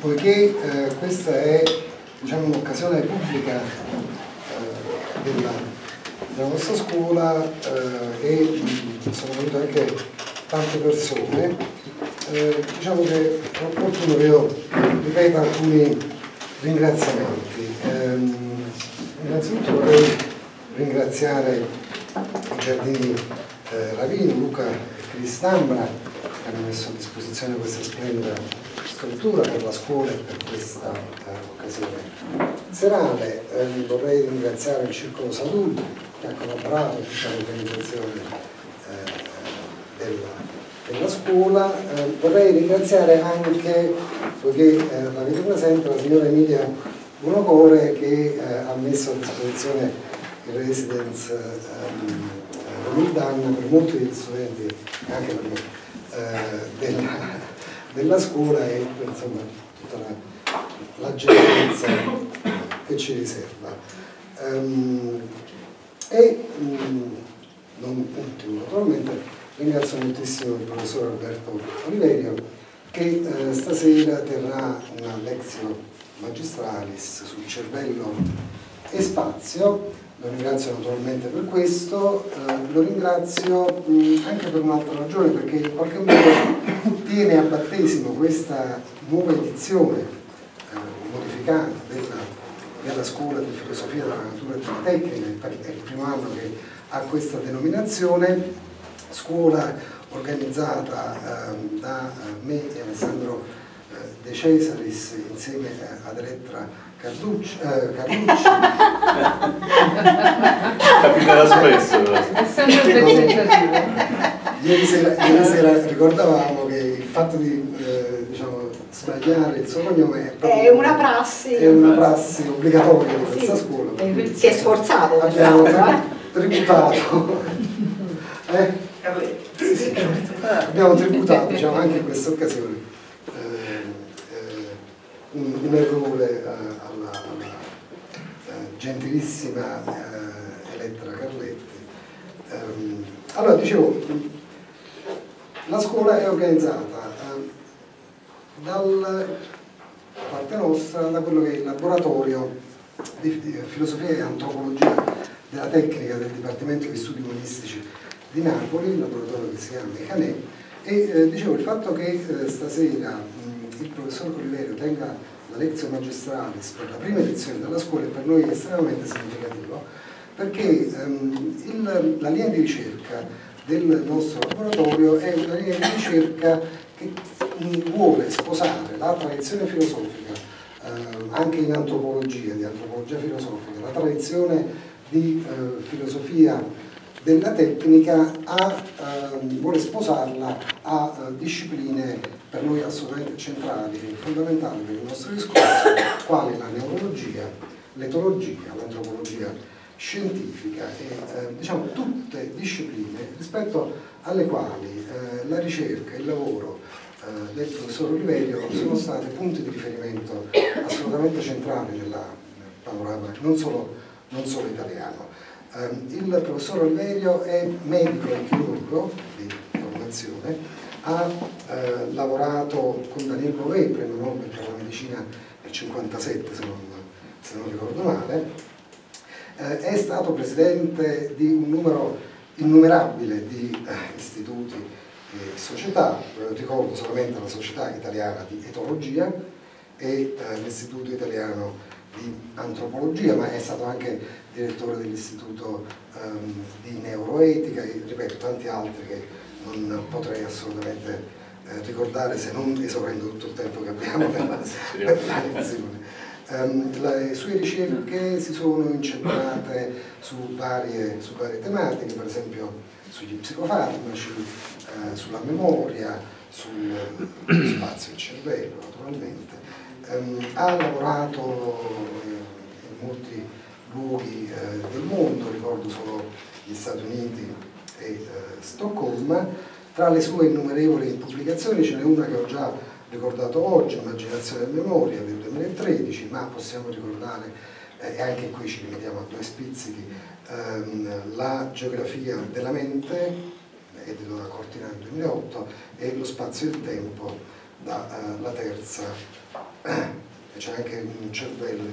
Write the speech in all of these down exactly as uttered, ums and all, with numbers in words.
poiché eh, questa è, diciamo, un'occasione pubblica eh, della, della nostra scuola eh, e sono venute anche tante persone, eh, diciamo che è opportuno che io ripeta alcuni ringraziamenti. Eh, innanzitutto vorrei ringraziare i giardini eh, Ravino, Luca e Cristambra, che hanno messo a disposizione questa splendida struttura per la scuola e per questa eh, occasione serale. Eh, vorrei ringraziare il Circolo Salud che ha collaborato all'organizzazione eh, della, della scuola. Eh, vorrei ringraziare anche, poiché eh, l'avete presente, la signora Emilia Bonocore che eh, ha messo a disposizione il residence Romidan eh, per molti degli studenti, anche per me, Della, della scuola e insomma tutta la, la gentilezza che ci riserva. Um, e um, non ultimo naturalmente ringrazio moltissimo il professor Alberto Oliverio che uh, stasera terrà una lezione magistralis sul cervello e spazio. Lo ringrazio naturalmente per questo, eh, lo ringrazio mh, anche per un'altra ragione, perché in qualche modo tiene a battesimo questa nuova edizione eh, modificata della, della scuola di filosofia della natura e della tecnica. È il primo anno che ha questa denominazione, scuola organizzata eh, da me e Alessandro eh, De Cesaris insieme ad Elettra Carducci, eh, Carducci. Capiterà spesso. È sempre un ieri sera, ieri sera ricordavamo che il fatto di eh, diciamo, sbagliare il suo cognome è, è una prassi. È una prassi obbligatoria di questa sì, scuola. Si è sforzato. Abbiamo tra, tributato. eh? sì, sì, abbiamo tributato diciamo, anche in questa occasione. Un errore alla, alla gentilissima eh, Elettra Carletti. Um, allora, dicevo, la scuola è organizzata eh, dalla parte nostra da quello che è il laboratorio di, di filosofia e antropologia della tecnica del Dipartimento di Studi Umanistici di Napoli, il laboratorio che si chiama Mechanè, e eh, dicevo, il fatto che eh, stasera il professor Oliverio tenga la lezione magistralis per la prima edizione della scuola è per noi estremamente significativo, perché ehm, il, la linea di ricerca del nostro laboratorio è una linea di ricerca che vuole sposare la tradizione filosofica, ehm, anche in antropologia, di antropologia filosofica, la tradizione di eh, filosofia della tecnica a, ehm, vuole sposarla a eh, discipline per noi assolutamente centrali e fondamentali per il nostro discorso, quali la neurologia, l'etologia, l'antropologia scientifica e eh, diciamo tutte discipline rispetto alle quali eh, la ricerca e il lavoro eh, del professor Oliverio sono stati punti di riferimento assolutamente centrali nel panorama non solo, non solo italiano. Eh, il professor Oliverio è medico e chirurgo di formazione. Ha eh, lavorato con Daniel Prove, premio Nobel per la medicina nel cinquantasette, se non, se non ricordo male, eh, è stato presidente di un numero innumerabile di eh, istituti e società, eh, ricordo solamente la Società Italiana di Etologia e eh, l'Istituto Italiano di Antropologia, ma è stato anche direttore dell'Istituto ehm, di Neuroetica e, ripeto, tanti altri che non potrei assolutamente eh, ricordare se non esaurendo tutto il tempo che abbiamo per la, per la lezione. Um, le sue ricerche si sono incentrate su varie, su varie tematiche, per esempio sugli psicofarmaci, eh, sulla memoria, sul, sullo spazio e il cervello naturalmente. Um, ha lavorato in molti luoghi eh, del mondo, ricordo solo gli Stati Uniti e eh, Stoccolma. Tra le sue innumerevoli pubblicazioni ce n'è una che ho già ricordato oggi, Immaginazione e Memoria del duemilatredici, ma possiamo ricordare, e eh, anche qui ci limitiamo a due spizzichi, ehm, la Geografia della mente, edito da Cortina nel duemilaotto, e Lo spazio e il tempo da eh, La terza eh, c'è anche un cervello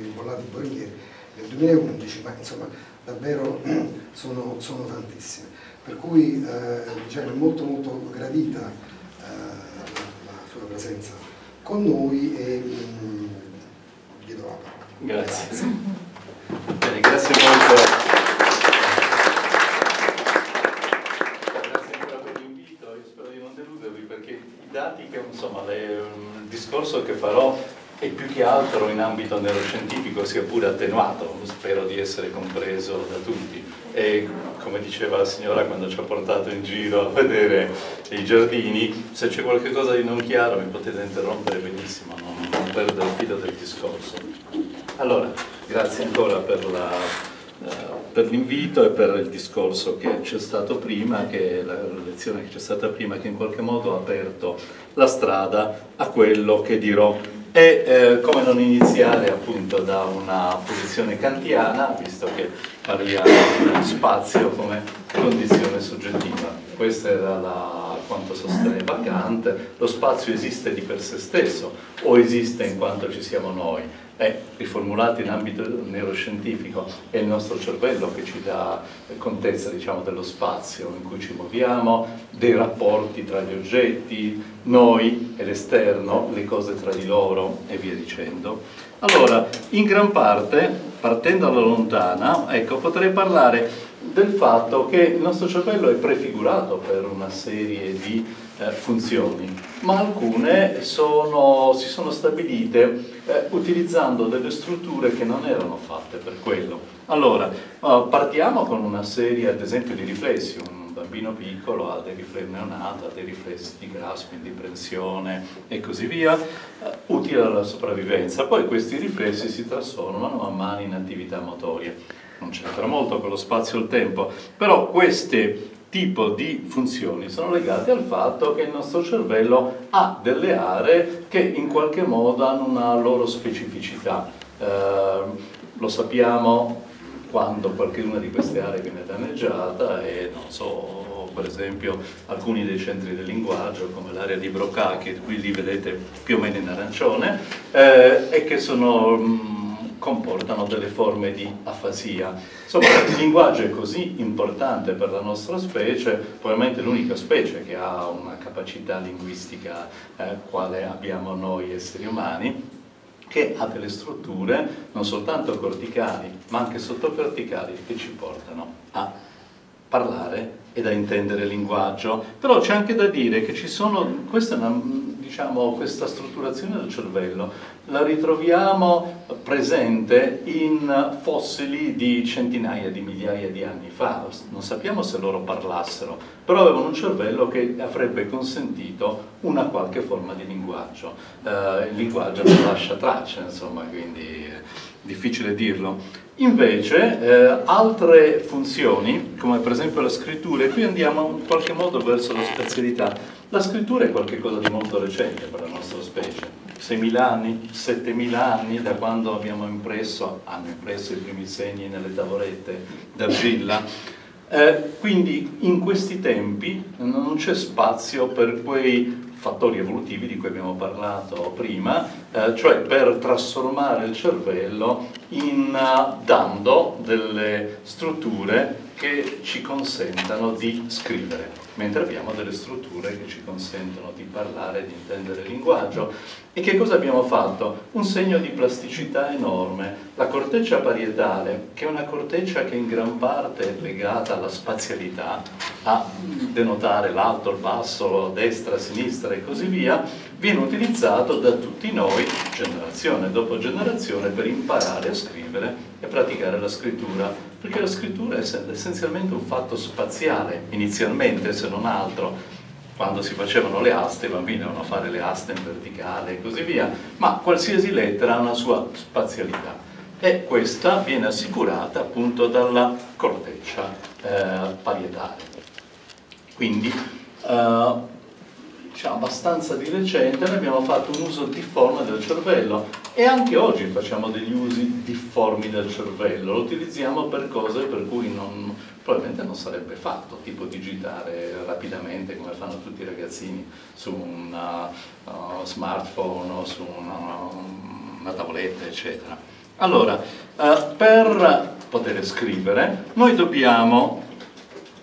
di Bollati Borghieri nel duemilaundici, ma insomma davvero sono, sono tantissime. Per cui eh, diciamo, è molto molto gradita eh, la, la sua presenza con noi e mh, gli do la parola. Grazie. Grazie. Bene, grazie molto. Che, insomma, le, il discorso che farò è più che altro in ambito neuroscientifico, sia pure attenuato, spero di essere compreso da tutti. E come diceva la signora quando ci ha portato in giro a vedere i giardini, se c'è qualcosa di non chiaro mi potete interrompere benissimo, non, non perdo il filo del discorso. Allora, grazie ancora per la... per l'invito e per il discorso che c'è stato prima, che la lezione che c'è stata prima, che in qualche modo ha aperto la strada a quello che dirò. E eh, come non iniziare appunto da una posizione kantiana, visto che parliamo di spazio come condizione soggettiva. Questa era la, quanto sosteneva Kant: lo spazio esiste di per sé stesso o esiste in quanto ci siamo noi. È riformulato in ambito neuroscientifico, è il nostro cervello che ci dà contezza, diciamo, dello spazio in cui ci muoviamo, dei rapporti tra gli oggetti, noi e l'esterno, le cose tra di loro e via dicendo. Allora, in gran parte, partendo alla lontana, ecco, potrei parlare del fatto che il nostro cervello è prefigurato per una serie di eh, funzioni, ma alcune sono, si sono stabilite eh, utilizzando delle strutture che non erano fatte per quello. Allora, eh, partiamo con una serie, ad esempio, di riflessi. Un bambino piccolo ha dei riflessi neonato, ha dei riflessi di grasping, di prensione e così via, eh, utili alla sopravvivenza. Poi questi riflessi si trasformano man mano in attività motorie. Non c'entra molto con lo spazio e il tempo, però questi tipo di funzioni sono legate al fatto che il nostro cervello ha delle aree che in qualche modo hanno una loro specificità. Eh, lo sappiamo quando qualcuna di queste aree viene danneggiata e non so, per esempio alcuni dei centri del linguaggio come l'area di Broca, che qui li vedete più o meno in arancione, eh, e che sono... Mh, comportano delle forme di afasia. Insomma, il linguaggio è così importante per la nostra specie, probabilmente l'unica specie che ha una capacità linguistica eh, quale abbiamo noi esseri umani, che ha delle strutture non soltanto corticali ma anche sottocorticali che ci portano a parlare e da intendere il linguaggio. Però c'è anche da dire che ci sono, questa è una, diciamo, questa strutturazione del cervello la ritroviamo presente in fossili di centinaia di migliaia di anni fa. Non sappiamo se loro parlassero, però avevano un cervello che avrebbe consentito una qualche forma di linguaggio. Eh, il linguaggio non lascia tracce, insomma, quindi è difficile dirlo. Invece eh, altre funzioni, come per esempio la scrittura, e qui andiamo in qualche modo verso la spazialità. La scrittura è qualcosa di molto recente per la nostra specie, seimila anni, settemila anni da quando abbiamo impresso, hanno impresso i primi segni nelle tavolette d'argilla. Eh, quindi in questi tempi non c'è spazio per quei fattori evolutivi di cui abbiamo parlato prima, eh, cioè per trasformare il cervello in, uh, dando delle strutture che ci consentano di scrivere, mentre abbiamo delle strutture che ci consentono di parlare, di intendere il linguaggio. E che cosa abbiamo fatto? Un segno di plasticità enorme. La corteccia parietale, che è una corteccia che in gran parte è legata alla spazialità, a denotare l'alto, il basso, destra, sinistra e così via, viene utilizzato da tutti noi, generazione dopo generazione, per imparare a scrivere e praticare la scrittura, perché la scrittura è essenzialmente un fatto spaziale, inizialmente, se non altro. Quando si facevano le aste, i bambini devono fare le aste in verticale e così via, ma qualsiasi lettera ha una sua spazialità e questa viene assicurata appunto dalla corteccia eh, parietale. Quindi, eh, diciamo, abbastanza di recente noi abbiamo fatto un uso difforme del cervello e anche oggi facciamo degli usi difformi del cervello, lo utilizziamo per cose per cui non... probabilmente non sarebbe fatto, tipo digitare rapidamente come fanno tutti i ragazzini su un uh, smartphone o su un una tavoletta, eccetera. Allora, eh, per poter scrivere noi dobbiamo,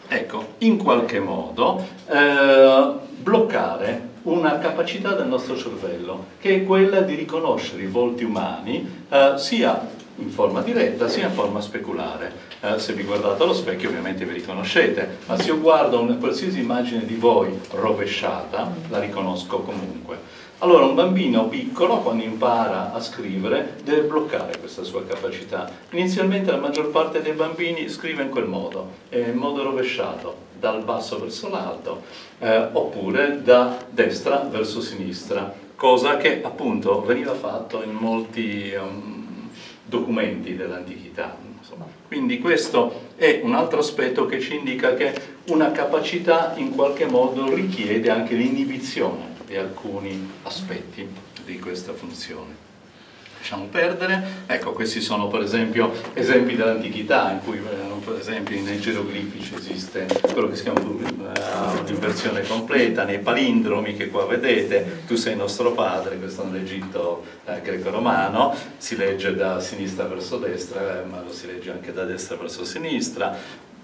ecco, in qualche modo eh, bloccare una capacità del nostro cervello, che è quella di riconoscere i volti umani eh, sia in forma diretta sia in forma speculare. Eh, se vi guardate allo specchio ovviamente vi riconoscete, ma se io guardo una qualsiasi immagine di voi rovesciata la riconosco comunque. Allora un bambino piccolo, quando impara a scrivere, deve bloccare questa sua capacità. Inizialmente la maggior parte dei bambini scrive in quel modo, in modo rovesciato, dal basso verso l'alto, eh, oppure da destra verso sinistra, cosa che appunto veniva fatto in molti um, documenti dell'antichità. Quindi questo è un altro aspetto che ci indica che una capacità in qualche modo richiede anche l'inibizione di alcuni aspetti di questa funzione. Lasciamo perdere, ecco, questi sono per esempio esempi dell'antichità in cui per esempio nei geroglifici esiste quello che si chiama l'inversione completa, nei palindromi che qua vedete, tu sei nostro padre, questo è nell'Egitto eh, greco-romano, si legge da sinistra verso destra, eh, ma lo si legge anche da destra verso sinistra,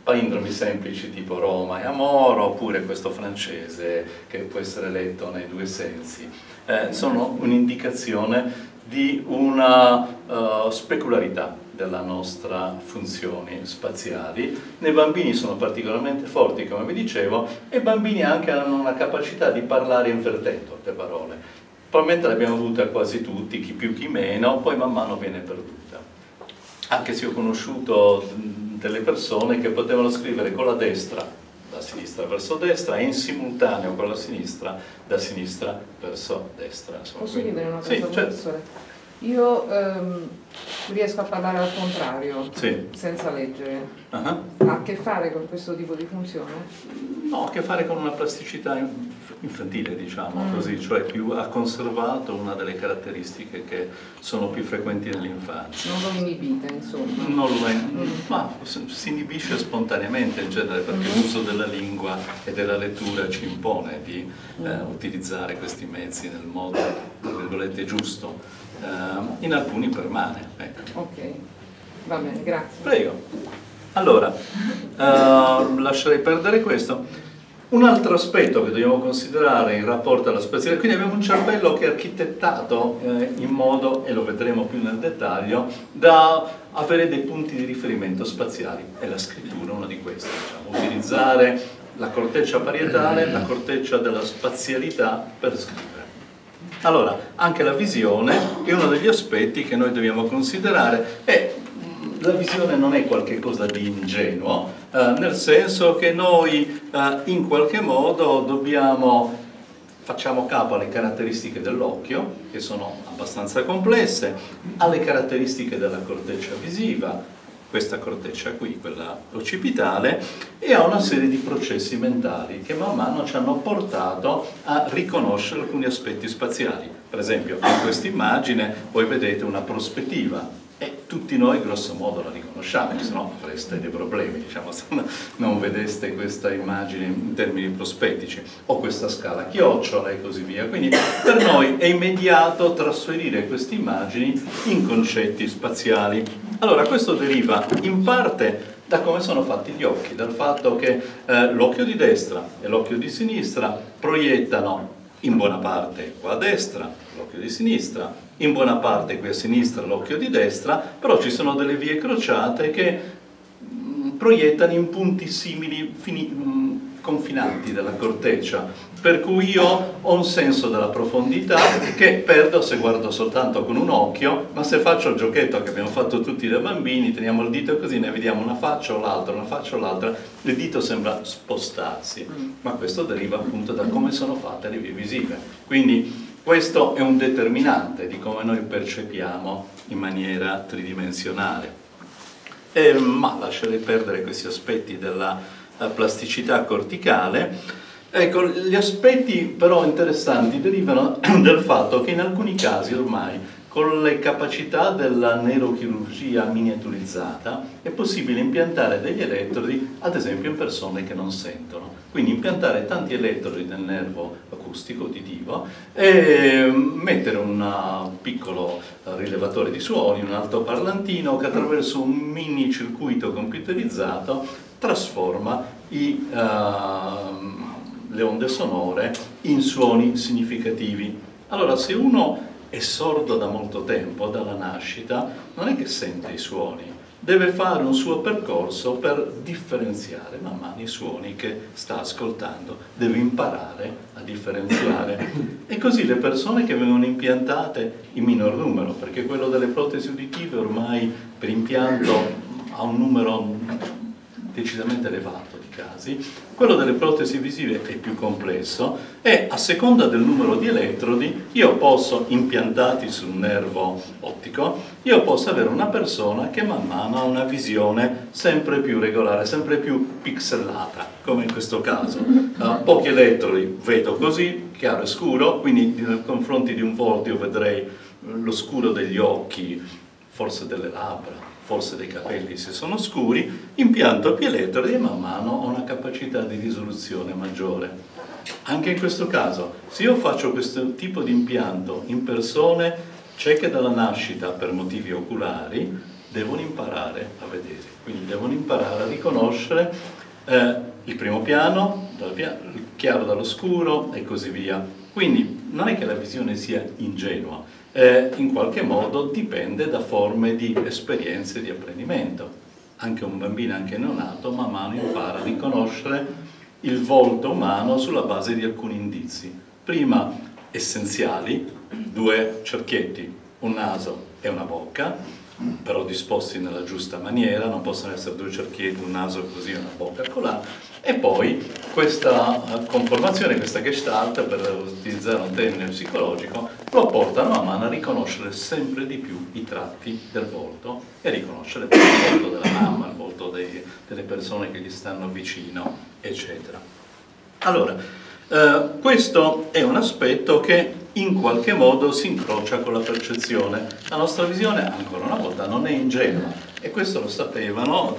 palindromi semplici tipo Roma e Amoro, oppure questo francese che può essere letto nei due sensi, eh, sono un'indicazione di una uh, specularità della nostra funzione spaziali. Nei bambini sono particolarmente forti, come vi dicevo, e i bambini anche hanno una capacità di parlare invertendo le parole. Probabilmente l'abbiamo avuta quasi tutti, chi più chi meno, poi man mano viene perduta. Anche se ho conosciuto delle persone che potevano scrivere con la destra da sinistra verso destra e in simultaneo con la sinistra da sinistra verso destra. Insomma, posso quindi... dire una cosa, sì, professore? Certo. Io ehm, riesco a parlare al contrario, sì, senza leggere. Uh-huh. Ha a che fare con questo tipo di funzione? No, ha a che fare con una plasticità infantile, diciamo mm. così, cioè più, ha conservato una delle caratteristiche che sono più frequenti nell'infanzia. Non lo inibite, insomma. Non lo in... mm. Ma si inibisce spontaneamente in genere, perché mm. l'uso della lingua e della lettura ci impone di mm. eh, utilizzare questi mezzi nel modo, tra virgolette, giusto. Uh, in alcuni permane, ecco. Ok, va bene, grazie. Prego. Allora, uh, lascerei perdere questo. Un altro aspetto che dobbiamo considerare in rapporto alla spazialità, quindi abbiamo un cervello che è architettato eh, in modo, e lo vedremo più nel dettaglio, da avere dei punti di riferimento spaziali, e la scrittura è uno di questi, diciamo, utilizzare la corteccia parietale, la corteccia della spazialità per scrivere. Allora, anche la visione è uno degli aspetti che noi dobbiamo considerare, e la visione non è qualcosa di ingenuo, eh, nel senso che noi eh, in qualche modo dobbiamo, facciamo capo alle caratteristiche dell'occhio, che sono abbastanza complesse, alle caratteristiche della corteccia visiva, questa corteccia qui, quella occipitale, e a una serie di processi mentali che man mano ci hanno portato a riconoscere alcuni aspetti spaziali. Per esempio, in questa immagine voi vedete una prospettiva e tutti noi grosso modo la riconosciamo, se no avreste dei problemi, diciamo, se non vedeste questa immagine in termini prospettici, o questa scala chiocciola e così via. Quindi per noi è immediato trasferire queste immagini in concetti spaziali. Allora, questo deriva in parte da come sono fatti gli occhi, dal fatto che eh, l'occhio di destra e l'occhio di sinistra proiettano in buona parte qua a destra l'occhio di sinistra, in buona parte qui a sinistra l'occhio di destra, però ci sono delle vie crociate che mh, proiettano in punti simili, fini, mh, confinanti della corteccia, per cui io ho un senso della profondità che perdo se guardo soltanto con un occhio, ma se faccio il giochetto che abbiamo fatto tutti da bambini, teniamo il dito così, ne vediamo una faccia o l'altra, una faccia o l'altra, il dito sembra spostarsi, ma questo deriva appunto da come sono fatte le vie visive. Quindi questo è un determinante di come noi percepiamo in maniera tridimensionale. E, ma lascerei perdere questi aspetti della plasticità corticale. Ecco, gli aspetti però interessanti derivano dal fatto che in alcuni casi ormai con le capacità della neurochirurgia miniaturizzata è possibile impiantare degli elettrodi, ad esempio in persone che non sentono. Quindi impiantare tanti elettrodi nel nervo oculare acustico, uditivo, e mettere una, un piccolo rilevatore di suoni, un altoparlantino che attraverso un mini circuito computerizzato trasforma i, uh, le onde sonore in suoni significativi. Allora, se uno è sordo da molto tempo, dalla nascita, non è che sente i suoni, deve fare un suo percorso per differenziare man mano i suoni che sta ascoltando, deve imparare a differenziare. E così le persone che vengono impiantate in minor numero, perché quello delle protesi uditive ormai per impianto ha un numero decisamente elevato di casi, quello delle protesi visive è più complesso, e a seconda del numero di elettrodi io posso, impiantati sul nervo ottico, io posso avere una persona che man mano ha una visione sempre più regolare, sempre più pixellata, come in questo caso. Uh, pochi elettrodi vedo così, chiaro e scuro, quindi nei confronti di un volto io vedrei lo scuro degli occhi, forse delle labbra, forse dei capelli se sono scuri, impianto più elettrodi e man mano ho una capacità di risoluzione maggiore. Anche in questo caso, se io faccio questo tipo di impianto in persone cieche dalla nascita per motivi oculari, devono imparare a vedere, quindi devono imparare a riconoscere eh, il primo piano, dal via, il chiaro dall'oscuro e così via. Quindi non è che la visione sia ingenua, Eh, in qualche modo dipende da forme di esperienze di apprendimento. Anche un bambino, anche neonato, man mano impara a riconoscere il volto umano sulla base di alcuni indizi. Prima essenziali, due cerchietti, un naso e una bocca, però disposti nella giusta maniera, non possono essere due cerchietti, un naso così e una bocca colà. E poi questa conformazione, questa gestalt, per utilizzare un termine psicologico, lo portano a mano a riconoscere sempre di più i tratti del volto e a riconoscere il volto della mamma, il volto dei, delle persone che gli stanno vicino, eccetera. Allora, eh, questo è un aspetto che in qualche modo si incrocia con la percezione. La nostra visione, ancora una volta, non è ingenua. E questo lo sapevano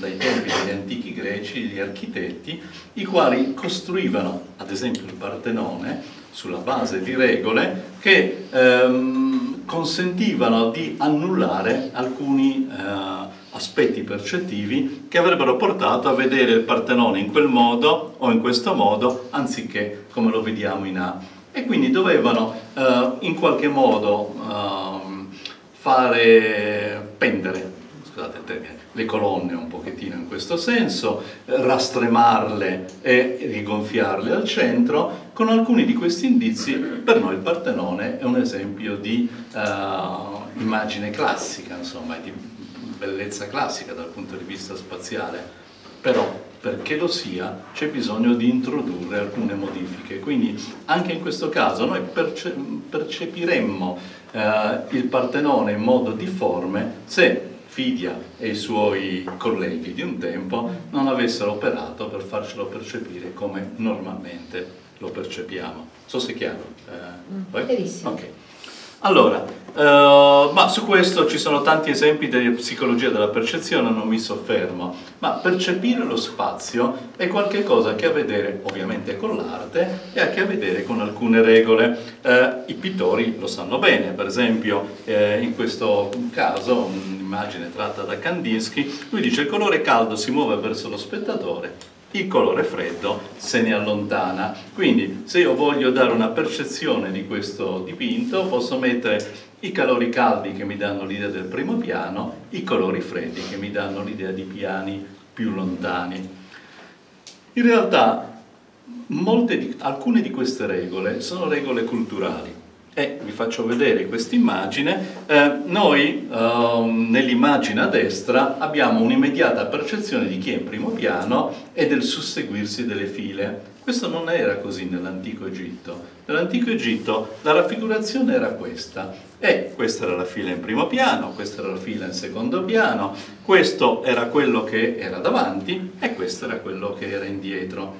dai tempi degli antichi greci, gli architetti, i quali costruivano, ad esempio, il Partenone, sulla base di regole che ehm, consentivano di annullare alcuni eh, aspetti percettivi che avrebbero portato a vedere il Partenone in quel modo o in questo modo, anziché come lo vediamo in A. E quindi dovevano eh, in qualche modo eh, fare pendere, scusate il termine, le colonne un pochettino in questo senso, rastremarle e rigonfiarle al centro. Con alcuni di questi indizi, per noi il Partenone è un esempio di uh, immagine classica, insomma, di bellezza classica dal punto di vista spaziale, però perché lo sia c'è bisogno di introdurre alcune modifiche. Quindi anche in questo caso noi perce- percepiremmo uh, il Partenone in modo difforme se Fidia e i suoi colleghi di un tempo non avessero operato per farcelo percepire come normalmente lo percepiamo. Non so se è chiaro. Eh, Benissimo. Okay. Allora, eh, ma su questo ci sono tanti esempi della psicologia della percezione, non mi soffermo, ma percepire lo spazio è qualcosa che ha a che vedere ovviamente con l'arte e ha a che vedere con alcune regole. Eh, i pittori lo sanno bene, per esempio eh, in questo caso immagine tratta da Kandinsky, lui dice il colore caldo si muove verso lo spettatore, il colore freddo se ne allontana. Quindi se io voglio dare una percezione di questo dipinto posso mettere i calori caldi che mi danno l'idea del primo piano, i colori freddi che mi danno l'idea di piani più lontani. In realtà molte di, alcune di queste regole sono regole culturali. E vi faccio vedere quest'immagine. Eh, noi eh, nell'immagine a destra abbiamo un'immediata percezione di chi è in primo piano e del susseguirsi delle file. Questo non era così nell'antico Egitto. Nell'antico Egitto la raffigurazione era questa. E questa era la fila in primo piano, questa era la fila in secondo piano, questo era quello che era davanti e questo era quello che era indietro.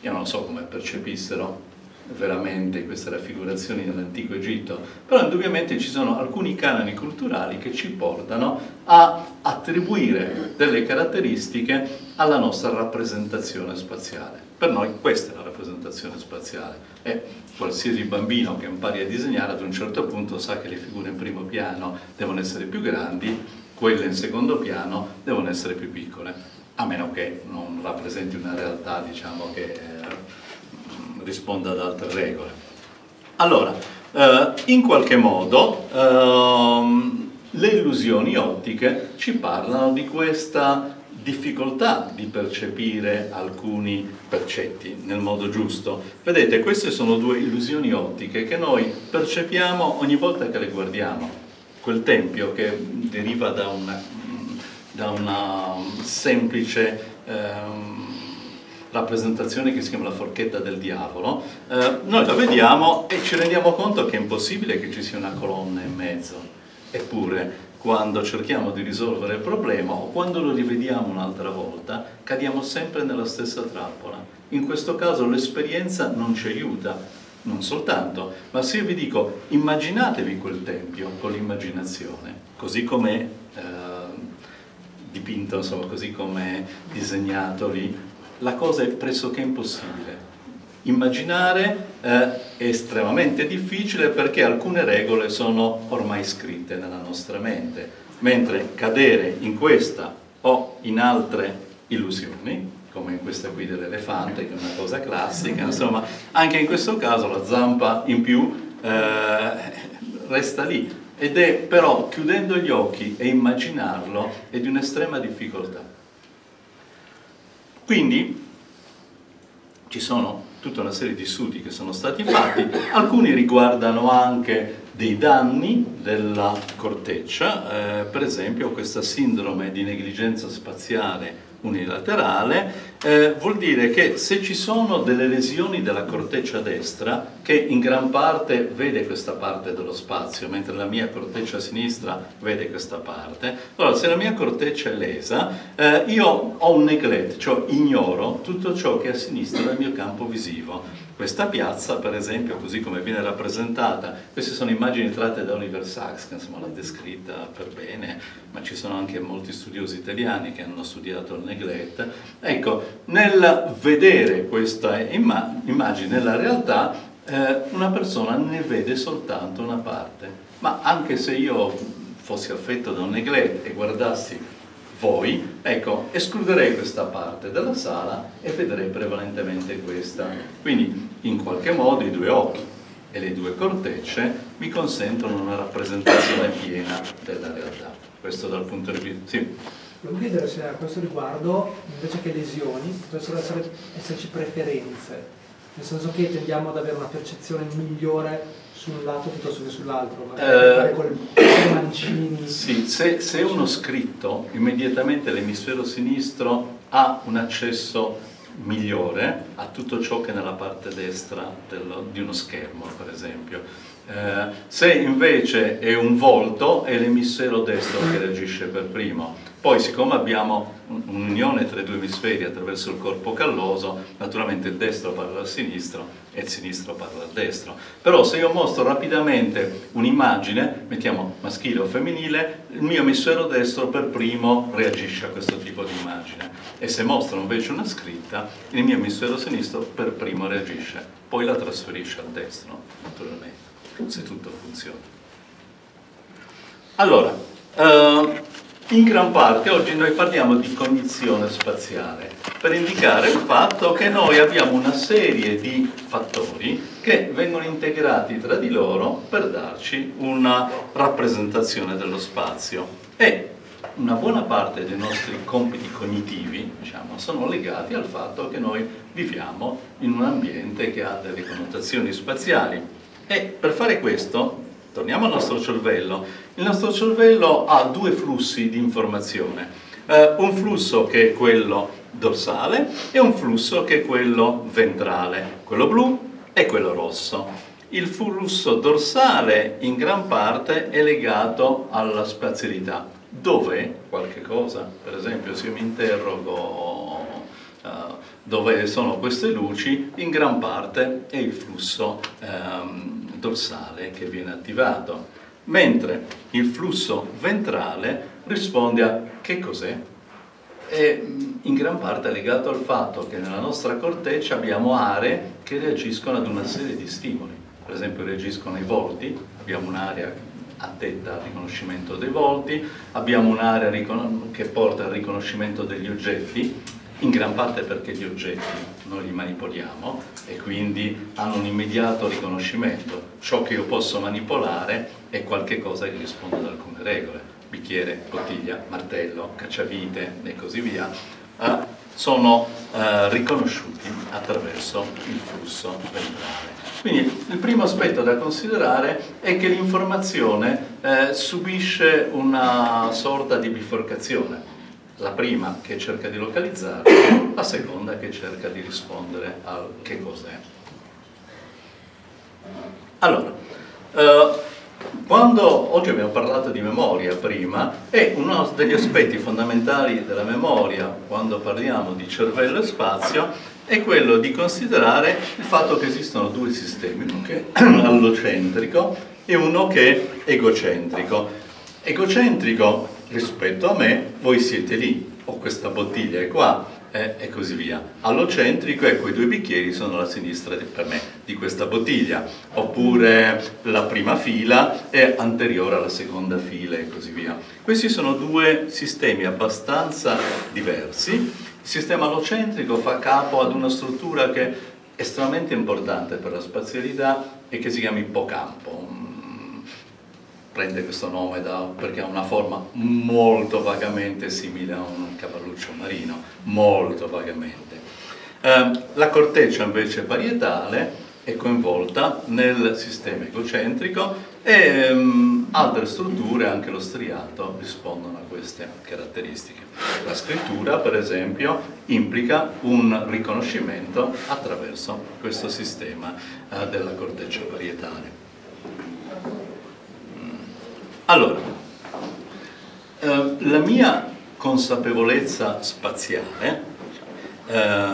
Io non so come percepissero veramente queste raffigurazioni dell'antico Egitto, però indubbiamente ci sono alcuni canoni culturali che ci portano a attribuire delle caratteristiche alla nostra rappresentazione spaziale. Per noi questa è la rappresentazione spaziale e qualsiasi bambino che impari a disegnare ad un certo punto sa che le figure in primo piano devono essere più grandi, quelle in secondo piano devono essere più piccole, a meno che non rappresenti una realtà, diciamo, che eh, risponda ad altre regole. Allora, eh, in qualche modo eh, le illusioni ottiche ci parlano di questa difficoltà di percepire alcuni percetti nel modo giusto. Vedete, queste sono due illusioni ottiche che noi percepiamo ogni volta che le guardiamo. Quel tempio che deriva da una, da una semplice ehm, rappresentazione che si chiama la forchetta del diavolo, eh, noi la vediamo e ci rendiamo conto che è impossibile che ci sia una colonna in mezzo. Eppure, quando cerchiamo di risolvere il problema o quando lo rivediamo un'altra volta, cadiamo sempre nella stessa trappola. In questo caso l'esperienza non ci aiuta. Non soltanto, ma se io vi dico immaginatevi quel tempio con l'immaginazione, così come eh, dipinto, insomma, così come disegnato lì, la cosa è pressoché impossibile. Immaginare eh, è estremamente difficile perché alcune regole sono ormai scritte nella nostra mente, mentre cadere in questa o in altre illusioni, come in questa qui dell'elefante, che è una cosa classica, insomma, anche in questo caso la zampa in più eh, resta lì, ed è però chiudendo gli occhi e immaginarlo è di un'estrema difficoltà. Quindi ci sono tutta una serie di studi che sono stati fatti, alcuni riguardano anche dei danni della corteccia, eh, per esempio questa sindrome di negligenza spaziale unilaterale, eh, vuol dire che se ci sono delle lesioni della corteccia destra, che in gran parte vede questa parte dello spazio, mentre la mia corteccia sinistra vede questa parte, allora se la mia corteccia è lesa, eh, io ho un neglect, cioè ignoro tutto ciò che è a sinistra del mio campo visivo. Questa piazza, per esempio, così come viene rappresentata, queste sono immagini tratte da Oliver Sachs, che insomma l'ha descritta per bene, ma ci sono anche molti studiosi italiani che hanno studiato il neglect. Ecco, nel vedere questa imma- immagine, nella realtà, eh, una persona ne vede soltanto una parte. Ma anche se io fossi affetto da un neglect e guardassi voi, ecco, escluderei questa parte della sala e vedrei prevalentemente questa. Quindi, in qualche modo, i due occhi e le due cortecce mi consentono una rappresentazione piena della realtà. Questo dal punto di vista... Sì? Volevo chiedere se a questo riguardo, invece che lesioni, potessero esserci preferenze, nel senso che tendiamo ad avere una percezione migliore su un lato piuttosto che sull'altro, eh, con i mancini. Sì, se, se uno scritto, immediatamente l'emisfero sinistro ha un accesso migliore a tutto ciò che è nella parte destra dello, di uno schermo, per esempio. Eh, se invece è un volto, è l'emisfero destro che reagisce per primo. Poi, siccome abbiamo un'unione tra i due emisferi attraverso il corpo calloso, naturalmente il destro parla al sinistro e il sinistro parla al destro. Però se io mostro rapidamente un'immagine, mettiamo maschile o femminile, il mio emisfero destro per primo reagisce a questo tipo di immagine. E se mostro invece una scritta, il mio emisfero sinistro per primo reagisce, poi la trasferisce al destro, naturalmente, se tutto funziona. Allora, eh, in gran parte oggi noi parliamo di cognizione spaziale per indicare il fatto che noi abbiamo una serie di fattori che vengono integrati tra di loro per darci una rappresentazione dello spazio, e una buona parte dei nostri compiti cognitivi, diciamo, sono legati al fatto che noi viviamo in un ambiente che ha delle connotazioni spaziali. E per fare questo torniamo al nostro cervello. Il nostro cervello ha due flussi di informazione, eh, un flusso che è quello dorsale e un flusso che è quello ventrale, quello blu e quello rosso. Il flusso dorsale in gran parte è legato alla spazialità. Dov'è qualche cosa? Per esempio, se io mi interrogo eh, dove sono queste luci, in gran parte è il flusso ehm, dorsale che viene attivato, mentre il flusso ventrale risponde a che cos'è? È in gran parte legato al fatto che nella nostra corteccia abbiamo aree che reagiscono ad una serie di stimoli, per esempio reagiscono ai volti, abbiamo un'area addetta al riconoscimento dei volti, abbiamo un'area che porta al riconoscimento degli oggetti, in gran parte perché gli oggetti noi li manipoliamo e quindi hanno un immediato riconoscimento. Ciò che io posso manipolare è qualche cosa che risponde ad alcune regole, bicchiere, bottiglia, martello, cacciavite e così via, eh, sono eh, riconosciuti attraverso il flusso ventrale. Quindi il primo aspetto da considerare è che l'informazione eh, subisce una sorta di biforcazione. La prima che cerca di localizzare, la seconda che cerca di rispondere a che cos'è. Allora, eh, quando oggi abbiamo parlato di memoria prima, e uno degli aspetti fondamentali della memoria quando parliamo di cervello e spazio è quello di considerare il fatto che esistono due sistemi, uno che è allocentrico e uno che è egocentrico. Egocentrico rispetto a me, voi siete lì, o questa bottiglia è qua, eh, e così via. Allocentrico è quei due bicchieri sono alla sinistra di, per me di questa bottiglia, oppure la prima fila è anteriore alla seconda fila e così via. Questi sono due sistemi abbastanza diversi. Il sistema allocentrico fa capo ad una struttura che è estremamente importante per la spazialità e che si chiama ippocampo. Prende questo nome da, perché ha una forma molto vagamente simile a un cavalluccio marino, molto vagamente. Eh, la corteccia invece parietale è coinvolta nel sistema egocentrico e ehm, altre strutture, anche lo striato, rispondono a queste caratteristiche. La scrittura, per esempio, implica un riconoscimento attraverso questo sistema eh, della corteccia parietale. Allora, eh, la mia consapevolezza spaziale eh,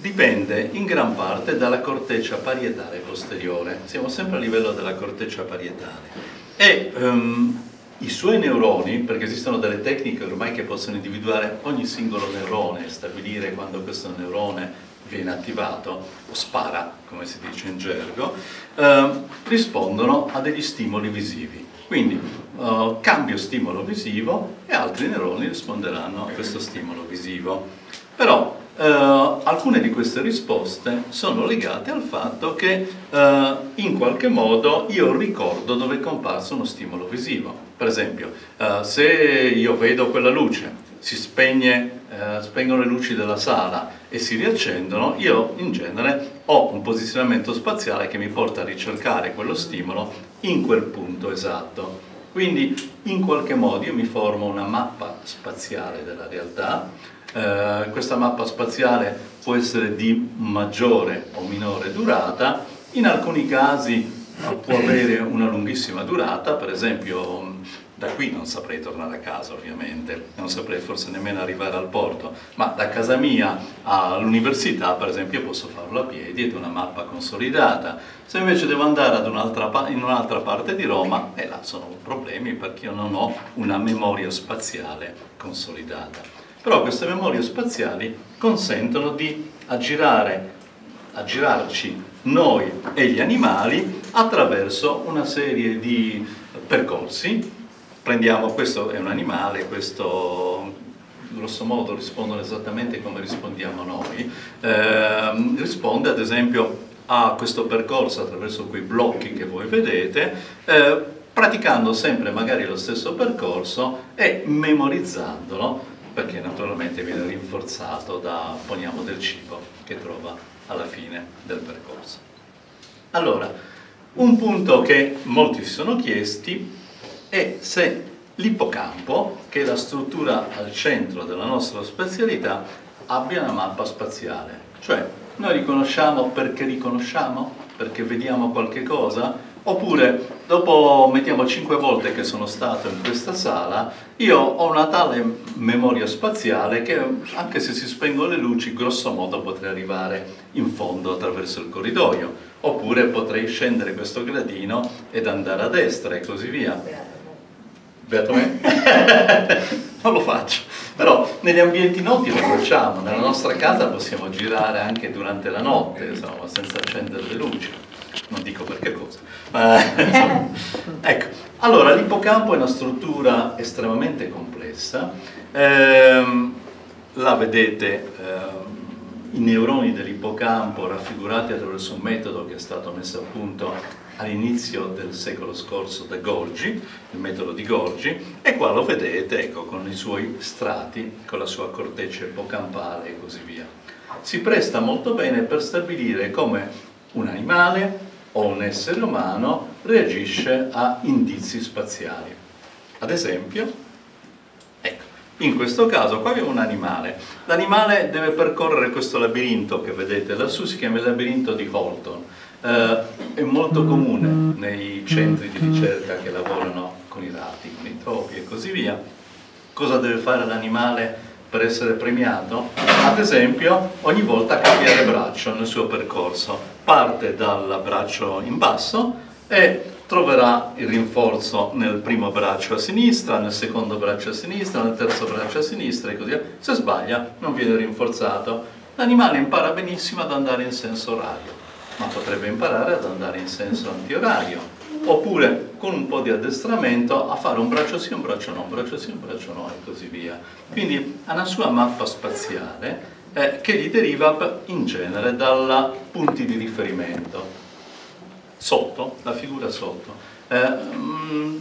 dipende in gran parte dalla corteccia parietale posteriore, siamo sempre a livello della corteccia parietale e um, i suoi neuroni, perché esistono delle tecniche ormai che possono individuare ogni singolo neurone e stabilire quando questo neurone viene attivato o spara, come si dice in gergo, um, rispondono a degli stimoli visivi. Quindi uh, cambio stimolo visivo e altri neuroni risponderanno a questo stimolo visivo. Però Uh, alcune di queste risposte sono legate al fatto che uh, in qualche modo io ricordo dove è comparso uno stimolo visivo. Per esempio, uh, se io vedo quella luce, si spegne, uh, spengono le luci della sala e si riaccendono, io in genere ho un posizionamento spaziale che mi porta a ricercare quello stimolo in quel punto esatto. Quindi in qualche modo io mi formo una mappa spaziale della realtà. Uh, questa mappa spaziale può essere di maggiore o minore durata, in alcuni casi può avere una lunghissima durata, per esempio da qui non saprei tornare a casa ovviamente, non saprei forse nemmeno arrivare al porto, ma da casa mia all'università per esempio posso farlo a piedi ed è una mappa consolidata. Se invece devo andare ad un'altra pa- in un'altra parte di Roma, eh là sono problemi perché io non ho una memoria spaziale consolidata. Però queste memorie spaziali consentono di aggirare, aggirarci noi e gli animali attraverso una serie di percorsi. Prendiamo, questo è un animale, questo grosso modo rispondono esattamente come rispondiamo noi, eh, risponde ad esempio a questo percorso attraverso quei blocchi che voi vedete, eh, praticando sempre magari lo stesso percorso e memorizzandolo, perché naturalmente viene rinforzato da, poniamo, del cibo che trova alla fine del percorso. Allora, un punto che molti si sono chiesti è se l'ippocampo, che è la struttura al centro della nostra spazialità, abbia una mappa spaziale. Cioè, noi riconosciamo perché riconosciamo, perché vediamo qualche cosa, Oppure, dopo mettiamo cinque volte che sono stato in questa sala, io ho una tale memoria spaziale che anche se si spengono le luci, grosso modo potrei arrivare in fondo attraverso il corridoio. Oppure potrei scendere questo gradino ed andare a destra e così via. Beato me? Non lo faccio. Però negli ambienti noti lo facciamo, nella nostra casa possiamo girare anche durante la notte, insomma, senza accendere le luci. Non dico perché cosa, ma insomma. Ecco, allora l'ippocampo è una struttura estremamente complessa, eh, la vedete, eh, i neuroni dell'ippocampo raffigurati attraverso un metodo che è stato messo a punto all'inizio del secolo scorso da Golgi, il metodo di Golgi, e qua lo vedete, ecco, con i suoi strati, con la sua corteccia ippocampale e così via. Si presta molto bene per stabilire come un animale o un essere umano reagisce a indizi spaziali. Ad esempio, ecco, in questo caso qua abbiamo un animale. L'animale deve percorrere questo labirinto che vedete lassù, si chiama il labirinto di Holton. Eh, è molto comune nei centri di ricerca che lavorano con i rati, con i topi e così via. Cosa deve fare l'animale per essere premiato? Ad esempio, ogni volta cambiare braccio nel suo percorso, parte dal braccio in basso e troverà il rinforzo nel primo braccio a sinistra, nel secondo braccio a sinistra, nel terzo braccio a sinistra e così via. Se sbaglia non viene rinforzato. L'animale impara benissimo ad andare in senso orario, ma potrebbe imparare ad andare in senso antiorario, oppure con un po' di addestramento a fare un braccio sì, un braccio no, un braccio sì, un braccio no e così via. Quindi ha una sua mappa spaziale eh, che gli deriva in genere dai punti di riferimento. Sotto, la figura sotto, eh, un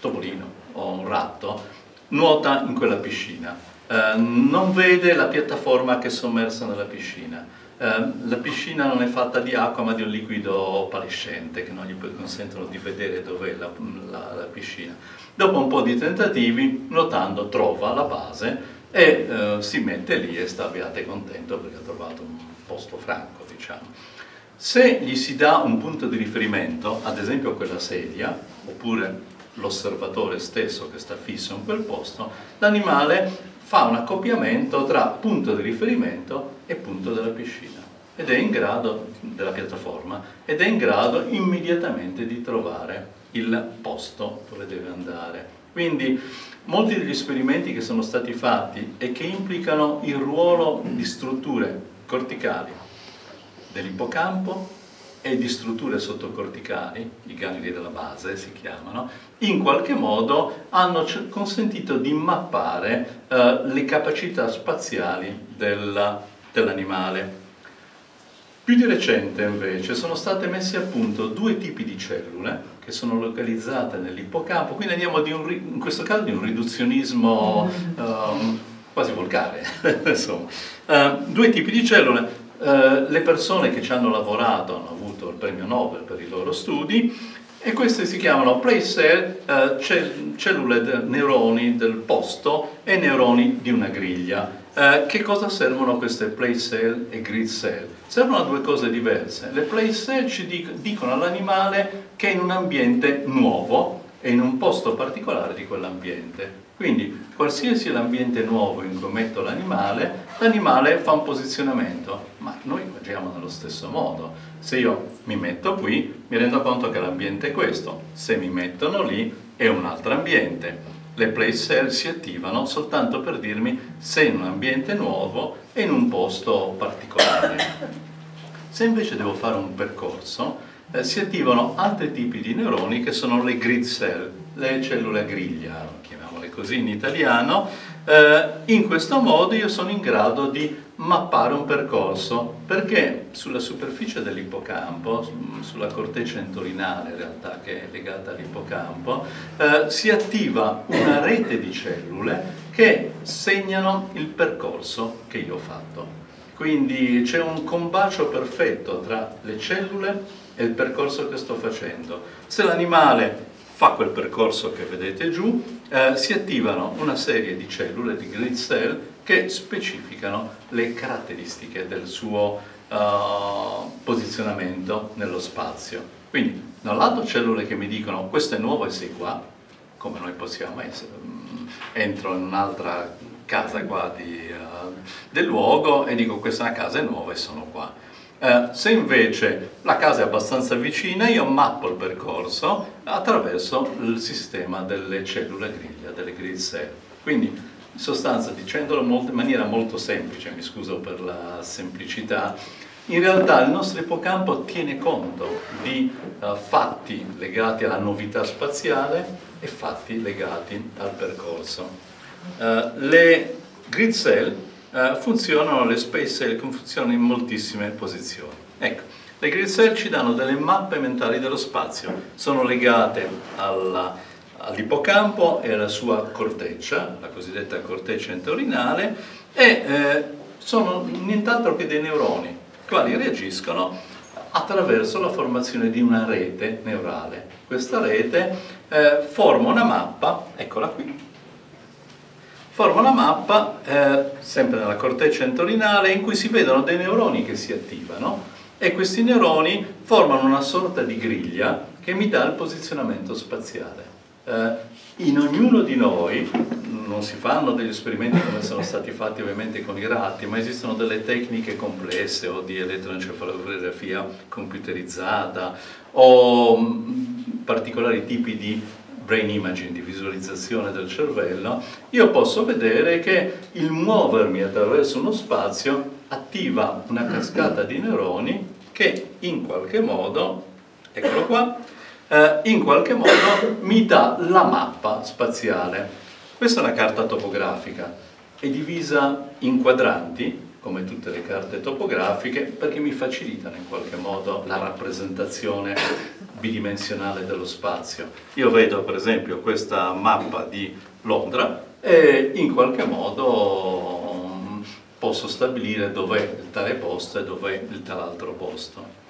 topolino o un ratto nuota in quella piscina, eh, non vede la piattaforma che è sommersa nella piscina. La piscina non è fatta di acqua ma di un liquido opalescente che non gli consentono di vedere dov'è la, la, la piscina. Dopo un po' di tentativi, nuotando, trova la base e eh, si mette lì e sta beato e contento perché ha trovato un posto franco, diciamo. Se gli si dà un punto di riferimento, ad esempio quella sedia, oppure l'osservatore stesso che sta fisso in quel posto, l'animale fa un accoppiamento tra punto di riferimento e punto della piscina ed è in grado, della piattaforma, ed è in grado immediatamente di trovare il posto dove deve andare. Quindi molti degli esperimenti che sono stati fatti e che implicano il ruolo di strutture corticali dell'ippocampo e di strutture sottocorticali, i gangli della base si chiamano, in qualche modo hanno consentito di mappare eh, le capacità spaziali del, dell'animale. Più di recente invece sono state messe a punto due tipi di cellule che sono localizzate nell'ippocampo, quindi andiamo di un, in questo caso di un riduzionismo eh, quasi volgare, insomma. Eh, due tipi di cellule. Uh, le persone che ci hanno lavorato hanno avuto il premio Nobel per i loro studi e queste si chiamano place cell, uh, cell, cellule de, neuroni del posto e neuroni di una griglia. Uh, che cosa servono queste place cell e grid cell? Servono a due cose diverse. Le place cell ci dic dicono all'animale che è in un ambiente nuovo e in un posto particolare di quell'ambiente. Quindi qualsiasi l'ambiente nuovo in cui metto l'animale, l'animale fa un posizionamento, ma noi agiamo nello stesso modo. Se io mi metto qui, mi rendo conto che l'ambiente è questo, se mi mettono lì è un altro ambiente. Le place cell si attivano soltanto per dirmi se in un ambiente nuovo e in un posto particolare. Se invece devo fare un percorso, eh, si attivano altri tipi di neuroni che sono le grid cell, le cellule a griglia, chiamiamole così in italiano. Eh, in questo modo io sono in grado di mappare un percorso, perché sulla superficie dell'ippocampo, sulla corteccia entorinale in realtà che è legata all'ippocampo, eh, si attiva una rete di cellule che segnano il percorso che io ho fatto. Quindi c'è un combacio perfetto tra le cellule e il percorso che sto facendo. Se l'animale fa quel percorso che vedete giù, eh, si attivano una serie di cellule, di grid cell, che specificano le caratteristiche del suo eh, posizionamento nello spazio. Quindi da un lato cellule che mi dicono questo è nuovo e sei qua, come noi possiamo essere, entro in un'altra casa qua di, uh, del luogo e dico questa è una casa nuova e sono qua. Uh, se invece la casa è abbastanza vicina, io mappo il percorso attraverso il sistema delle cellule griglia, delle grid cell. Quindi in sostanza, dicendolo molto, in maniera molto semplice, mi scuso per la semplicità, in realtà il nostro ippocampo tiene conto di uh, fatti legati alla novità spaziale e fatti legati al percorso. Uh, le grid cell Uh, funzionano, le space cell funzionano in moltissime posizioni. Ecco, le grid cell ci danno delle mappe mentali dello spazio, sono legate all'ippocampo all e alla sua corteccia, la cosiddetta corteccia enterorinale, e eh, sono nient'altro che dei neuroni, i quali reagiscono attraverso la formazione di una rete neurale. Questa rete eh, forma una mappa, eccola qui, forma una mappa, eh, sempre nella corteccia entorinale, in cui si vedono dei neuroni che si attivano e questi neuroni formano una sorta di griglia che mi dà il posizionamento spaziale. Eh, in ognuno di noi, non si fanno degli esperimenti come sono stati fatti ovviamente con i ratti, ma esistono delle tecniche complesse o di elettroencefalografia computerizzata o mh, particolari tipi di brain imaging, di visualizzazione del cervello, io posso vedere che il muovermi attraverso uno spazio attiva una cascata di neuroni che in qualche modo, eccolo qua, eh, in qualche modo mi dà la mappa spaziale. Questa è una carta topografica, è divisa in quadranti, come tutte le carte topografiche, perché mi facilitano in qualche modo la rappresentazione bidimensionale dello spazio. Io vedo per esempio questa mappa di Londra e in qualche modo posso stabilire dov'è il tale posto e dov'è il tal'altro posto.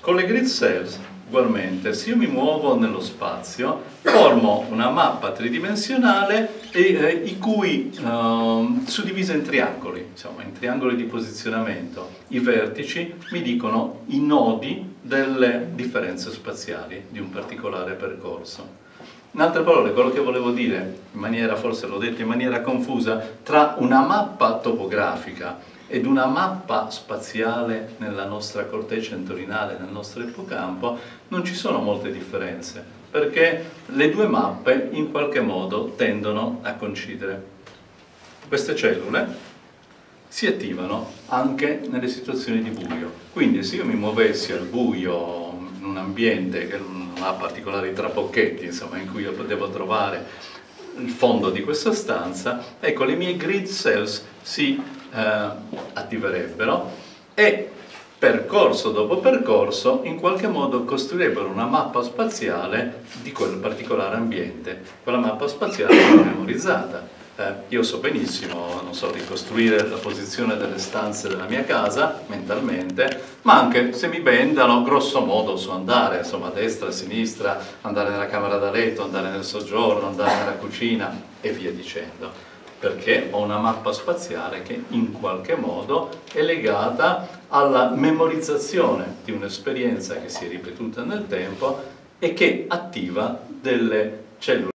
Con le grid cells, ugualmente, se io mi muovo nello spazio, formo una mappa tridimensionale e, eh, i cui eh, suddivisa in triangoli, insomma, in triangoli di posizionamento. I vertici mi dicono i nodi delle differenze spaziali di un particolare percorso. In altre parole, quello che volevo dire, in maniera, forse l'ho detto in maniera confusa, tra una mappa topografica ed una mappa spaziale nella nostra corteccia entorinale, nel nostro ippocampo, non ci sono molte differenze, perché le due mappe in qualche modo tendono a coincidere. Queste cellule si attivano anche nelle situazioni di buio, quindi se io mi muovessi al buio in un ambiente che non ha particolari trabocchetti, insomma, in cui io potevo trovare il fondo di questa stanza, ecco, le mie grid cells si Eh, attiverebbero e percorso dopo percorso in qualche modo costruirebbero una mappa spaziale di quel particolare ambiente. Quella mappa spaziale è memorizzata. Eh, io so benissimo, non so, ricostruire la posizione delle stanze della mia casa mentalmente, ma anche se mi bendano, grosso modo so andare, insomma, a destra, a sinistra, andare nella camera da letto, andare nel soggiorno, andare nella cucina e via dicendo, perché ho una mappa spaziale che in qualche modo è legata alla memorizzazione di un'esperienza che si è ripetuta nel tempo e che attiva delle cellule